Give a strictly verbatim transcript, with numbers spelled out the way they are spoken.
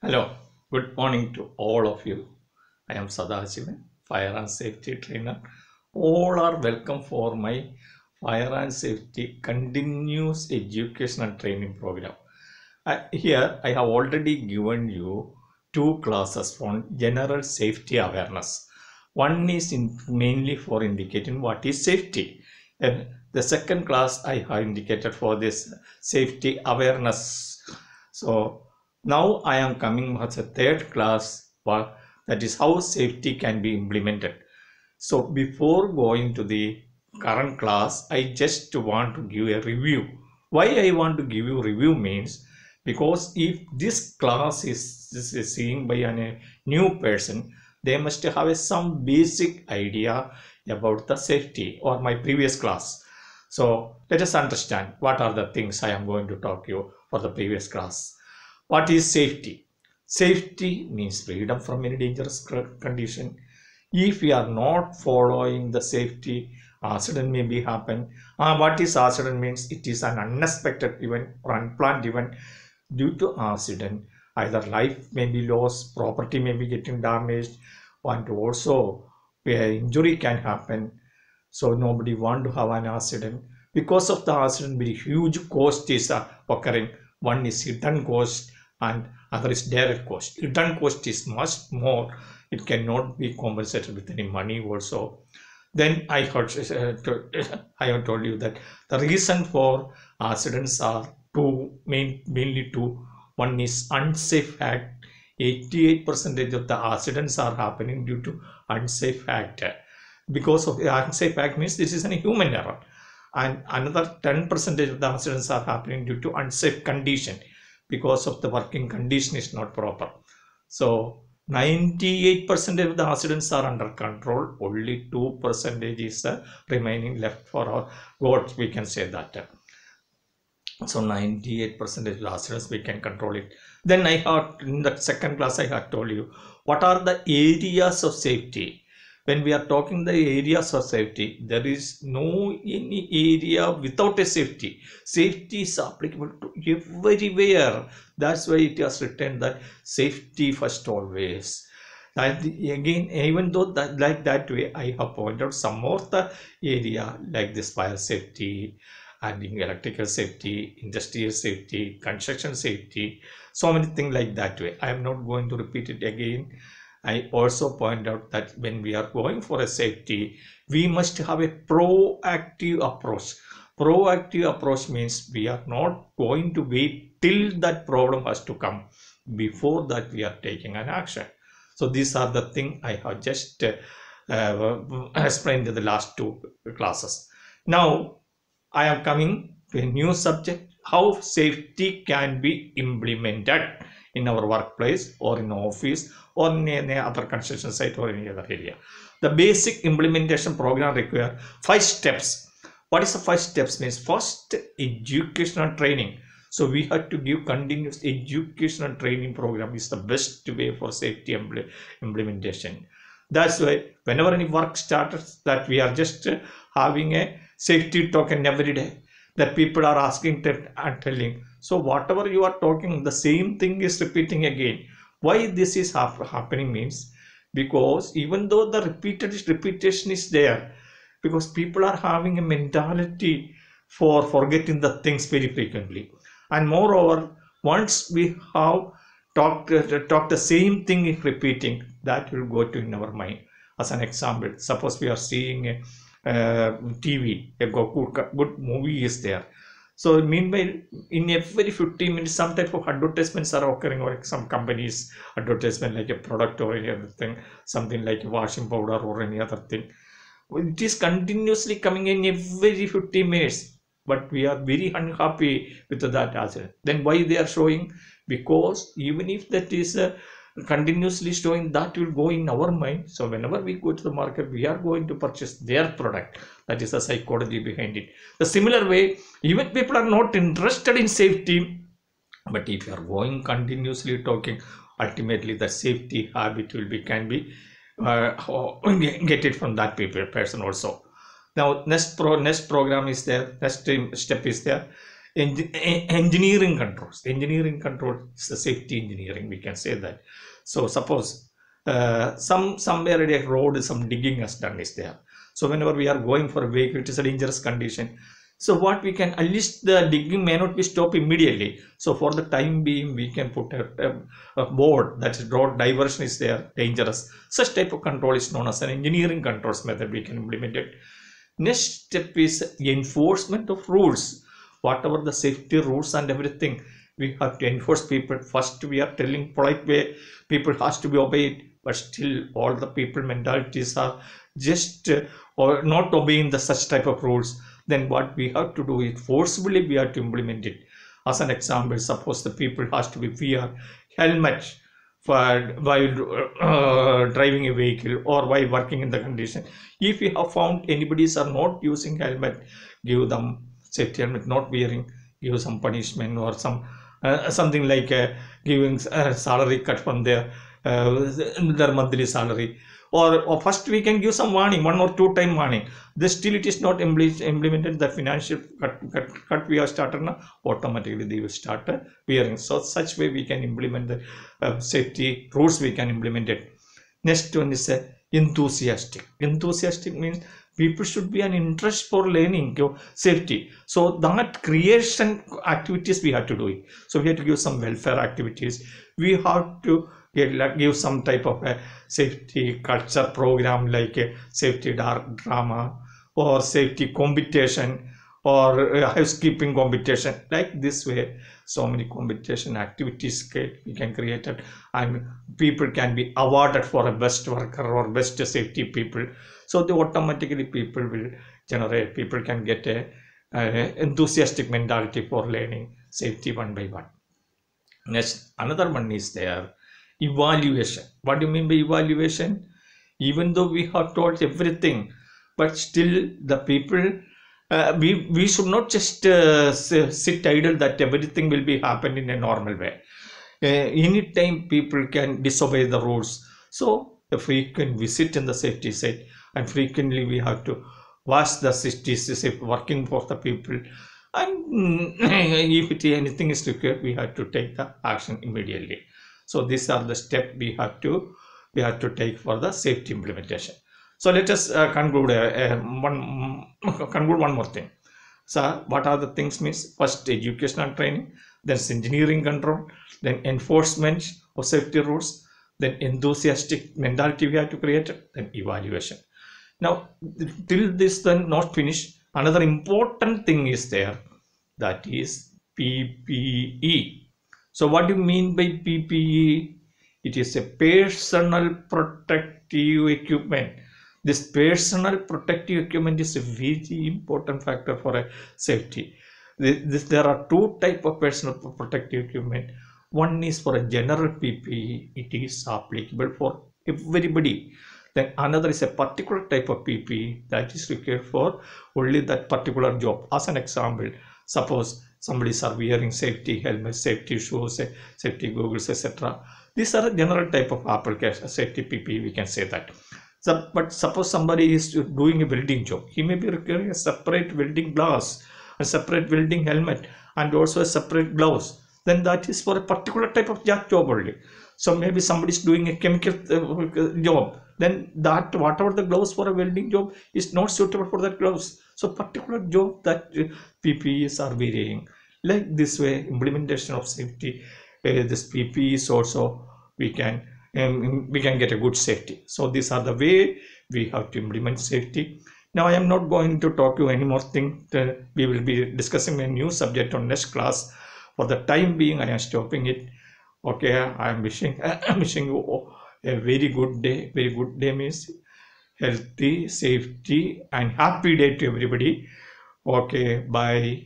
Hello, good morning to all of you. I am Sadasivan, fire and safety trainer. All are welcome for my fire and safety continuous education and training program. I, here I have already given you two classes on general safety awareness. One is in, mainly for indicating what is safety, and the second class I have indicated for this safety awareness. So now I am coming with the third class, well, that is how safety can be implemented. So before going to the current class, I just want to give a review. Why I want to give you review means, because if this class is, is seen by a new person, they must have some basic idea about the safety or my previous class. So let us understand what are the things I am going to talk to you for the previous class. What is safety? Safety means freedom from any dangerous condition. If we are not following the safety, accident may be happen. Uh, what is accident means? It is an unexpected event or unplanned event. Due to accident, either life may be lost, property may be getting damaged, and also where injury can happen. So nobody want to have an accident. Because of the accident, very huge cost is uh, occurring. One is hidden cost and other is direct cost. Hidden cost is much more. It cannot be compensated with any money also. Then I heard, uh, to, I have told you that the reason for accidents are two, main, mainly two. One is unsafe act. eighty-eight percent of the accidents are happening due to unsafe act. Because of the unsafe act means this is a human error. And another ten percent of the accidents are happening due to unsafe condition, because of the working condition is not proper. So ninety-eight percent of the accidents are under control, only two percent is uh, remaining left for our God, we can say that. So ninety-eight percent of the accidents we can control it. Then I had, in the second class I had told you what are the areas of safety. When we are talking the areas of safety, there is no any area without a safety. Safety is applicable to everywhere. That's why it is written that safety first always. That again, even though that, like that way, I have pointed some of the area like this fire safety, and electrical safety, industrial safety, construction safety, so many things like that way. I am not going to repeat it again. I also point out that when we are going for a safety, we must have a proactive approach. Proactive approach means we are not going to wait till that problem has to come. Before that, we are taking an action. So these are the things I have just uh, uh, explained in the last two classes. Now, I am coming to a new subject, how safety can be implemented in our workplace or in office or in any other construction site or any other area. The basic implementation program requires five steps. What is the five steps means? First, educational training. So we have to give continuous educational training program is the best way for safety implementation. That's why whenever any work starts, that we are just having a safety token every day. That people are asking and telling. So whatever you are talking, the same thing is repeating again. Why this is happening means, because even though the repeated repetition is there, because people are having a mentality for forgetting the things very frequently. And moreover, once we have talked, talked the same thing in repeating, that will go to in our mind. As an example, suppose we are seeing a Uh, T V, a good, good movie is there. So meanwhile, in every fifteen minutes, some type of advertisements are occurring, or some companies advertisement like a product or any other thing, something like washing powder or any other thing. It is continuously coming in every fifteen minutes, but we are very unhappy with that accident. Then why they are showing? Because even if that is a continuously showing, that will go in our mind. So whenever we go to the market, we are going to purchase their product. That is the psychology behind it. The similar way, even people are not interested in safety, but if you are going continuously talking, ultimately the safety habit will be can be uh, get it from that people person also. Now next pro next program is there. Next step is there. Eng engineering controls. Engineering control is a safety engineering, we can say that. So suppose uh, some somewhere at a road some digging has done is there. So whenever we are going for a vehicle, it is a dangerous condition. So what we can, at least the digging may not be stopped immediately. So for the time being, we can put a, a, a board that is road diversion is there, dangerous. Such type of control is known as an engineering controls method. We can implement it. Next step is enforcement of rules. Whatever the safety rules and everything, we have to enforce people. First, we are telling polite way, people has to be obeyed. But still, all the people mentalities are just uh, or not obeying the such type of rules. Then what we have to do is forcibly we have to implement it. As an example, suppose the people has to be wear helmet for while uh, driving a vehicle or while working in the condition. If you have found anybody's are not using helmet, give them safety helmet. Not wearing, give some punishment or some uh, something like uh, giving uh, salary cut from their uh, their monthly salary. Or, or first we can give some warning, one or two time warning. This still it is not implemented, the financial cut, cut, cut we have started now, automatically they will start wearing. So such way we can implement the uh, safety rules, we can implement it. Next one is uh, enthusiastic. Enthusiastic means people should be an interest for learning, you know, safety. So that creation activities we have to do it. So we have to give some welfare activities. We have to give some type of a safety culture program like a safety dark drama or safety competition or housekeeping competition, like this way so many competition activities we can create it, and people can be awarded for a best worker or best safety people. So they automatically people will generate, people can get a, a enthusiastic mentality for learning safety one by one. Next, another one is there, evaluation. What do you mean by evaluation? Even though we have taught everything, but still the people, uh, we, we should not just uh, sit idle that everything will be happened in a normal way. Uh, anytime people can disobey the rules. So the frequent visit in the safety site, and frequently we have to watch the safety site working for the people. And if it, anything is required, we have to take the action immediately. So these are the steps we have to we have to take for the safety implementation. So let us uh, conclude uh, uh, one conclude one more thing. So what are the things means? First, education and training, then engineering control, then enforcement of safety rules, then enthusiastic mentality we have to create, then evaluation. Now till this then not finished, another important thing is there, that is P P E. So what do you mean by P P E? It is a personal protective equipment. This personal protective equipment is a very important factor for a safety. This, this, there are two types of personal protective equipment. One is for a general P P E. It is applicable for everybody. Then another is a particular type of P P E that is required for only that particular job. As an example, suppose somebody is wearing safety helmet, safety shoes, safety goggles, et cetera. These are a general type of application, safety P P E, we can say that. So, but suppose somebody is doing a welding job. He may be requiring a separate welding blouse, a separate welding helmet, and also a separate gloves. Then that is for a particular type of job only. So maybe somebody is doing a chemical job. Then that whatever the gloves for a welding job is not suitable for that gloves. So particular job that P P Es are varying. Like this way, implementation of safety, uh, this P P Es also we can um, we can get a good safety. So these are the way we have to implement safety. Now I am not going to talk you any more thing. We will be discussing a new subject on next class. For the time being, I am stopping it. Okay, I am wishing I'm wishing you. Oh, a very good day. Very good day means healthy, safety, and happy day to everybody. Okay, bye.